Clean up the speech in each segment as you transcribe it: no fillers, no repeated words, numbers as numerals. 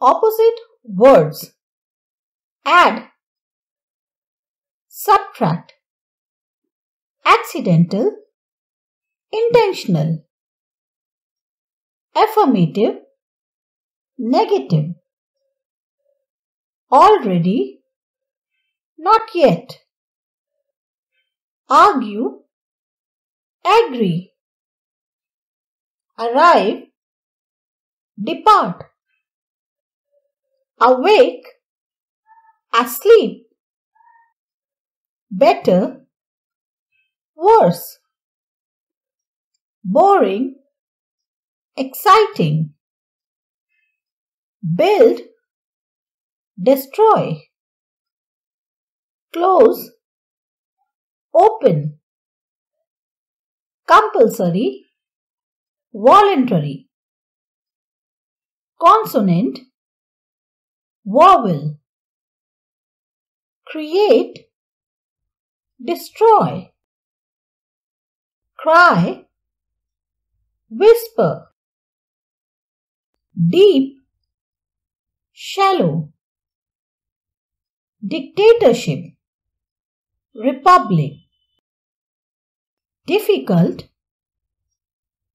Opposite words. Add, subtract, accidental, intentional, affirmative, negative, already, not yet, argue, agree, arrive, depart, awake, asleep, better, worse, boring, exciting, build, destroy, close, open, compulsory, voluntary, consonant, vowel, create, destroy, cry, whisper, deep, shallow, dictatorship, republic, difficult,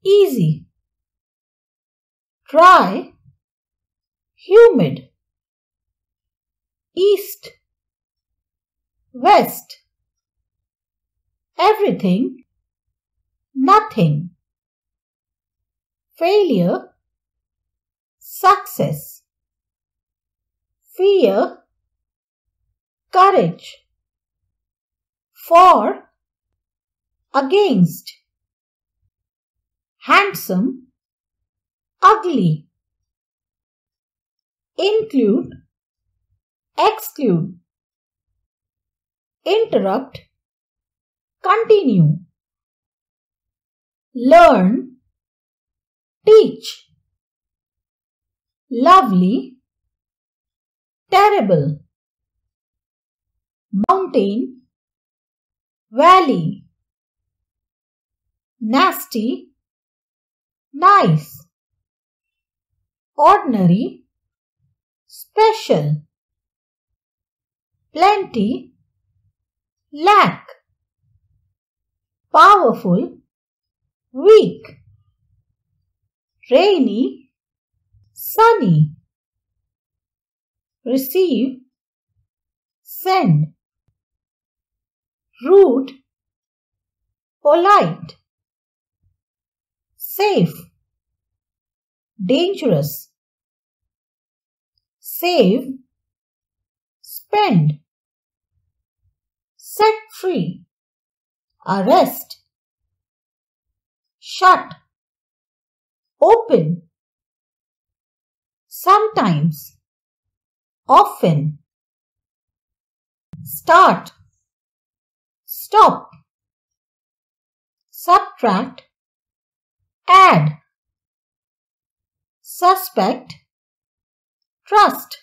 easy, dry, humid, east, west, everything, nothing, failure, success, fear, courage, for, against, handsome, ugly, include, exclude, interrupt, continue, learn, teach, lovely, terrible, mountain, valley, nasty, nice, ordinary, special, plenty, lack, powerful, weak, rainy, sunny, receive, send, rude, polite, safe, dangerous, save, spend, set free, arrest, shut, open, sometimes, often, start, stop, subtract, add, suspect, trust,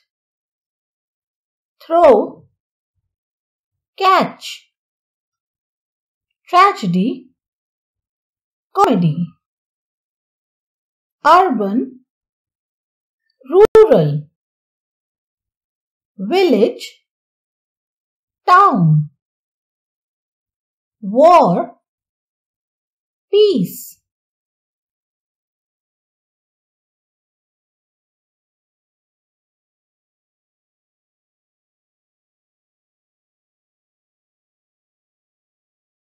throw, catch, tragedy, comedy, urban, rural, village, town, war, peace,